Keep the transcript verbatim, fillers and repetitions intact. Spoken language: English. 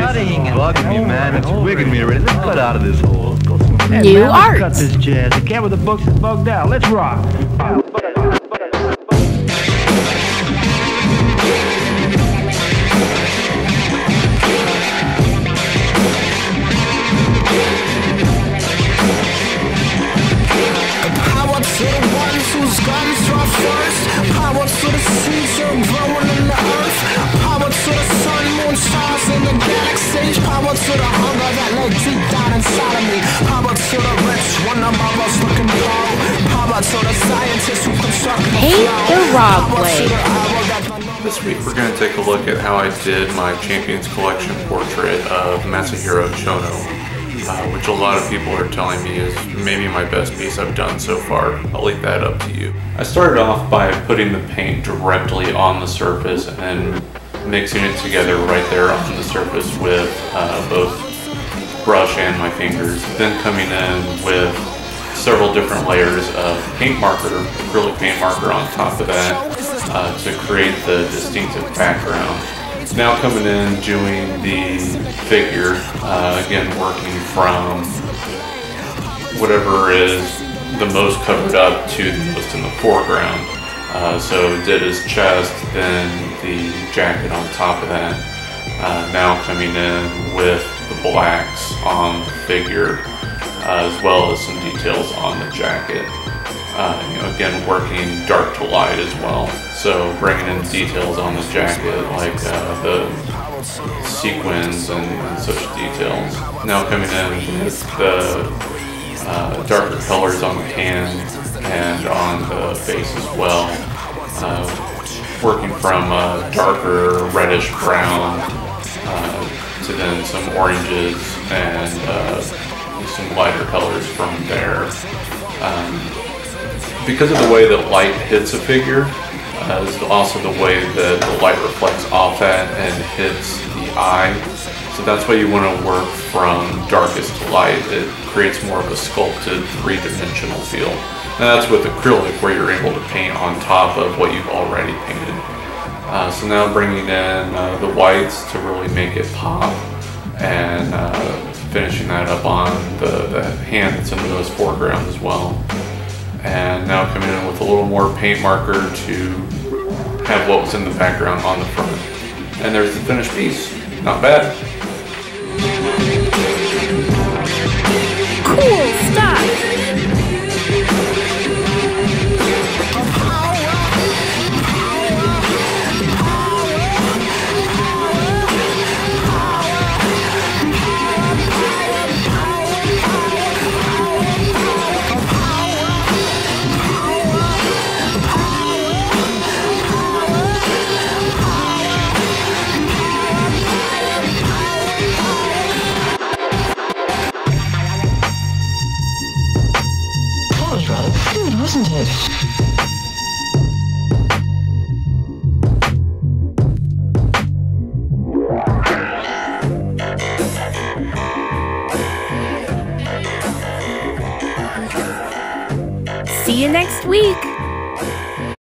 place is bugging me, man. It's wigging me already. Let's cut out of this hole. New man, art. Cut this jazz. The cat with the books is bugged out. Let's rock. To the hunger that lay deep down inside of me. Power to the rich, one of us looking low. Power to the scientists who construct the flow. This week we're going to take a look at how I did my Champions Collection portrait of Masahiro Chono, uh, which a lot of people are telling me is maybe my best piece I've done so far. I'll leave that up to you. I started off by putting the paint directly on the surface and then mixing it together right there on the surface with uh, both brush and my fingers. Then coming in with several different layers of paint marker, acrylic paint marker on top of that uh, to create the distinctive background. Now coming in, doing the figure, uh, again working from whatever is the most covered up to the most in the foreground. Uh, so did his chest, then the jacket on top of that. Uh, now coming in with the blacks on the figure, uh, as well as some details on the jacket. Uh, you know, again, working dark to light as well. So bringing in details on the jacket, like uh, the sequins and, and such details. Now coming in with the uh, darker colors on the hand and on the face as well, uh, working from a darker reddish brown uh, to then some oranges and uh, some lighter colors from there. Um, because of the way that light hits a figure, uh, is also the way that the light reflects off that and hits the eye. So that's why you want to work from darkest to light. It creates more of a sculpted three-dimensional feel. And that's with acrylic, where you're able to paint on top of what you've already painted. Uh, so now bringing in uh, the whites to really make it pop, and uh, finishing that up on the, the hand that's in the most foreground as well. And now coming in with a little more paint marker to have what was in the background on the front. And there's the finished piece. Not bad. Cool.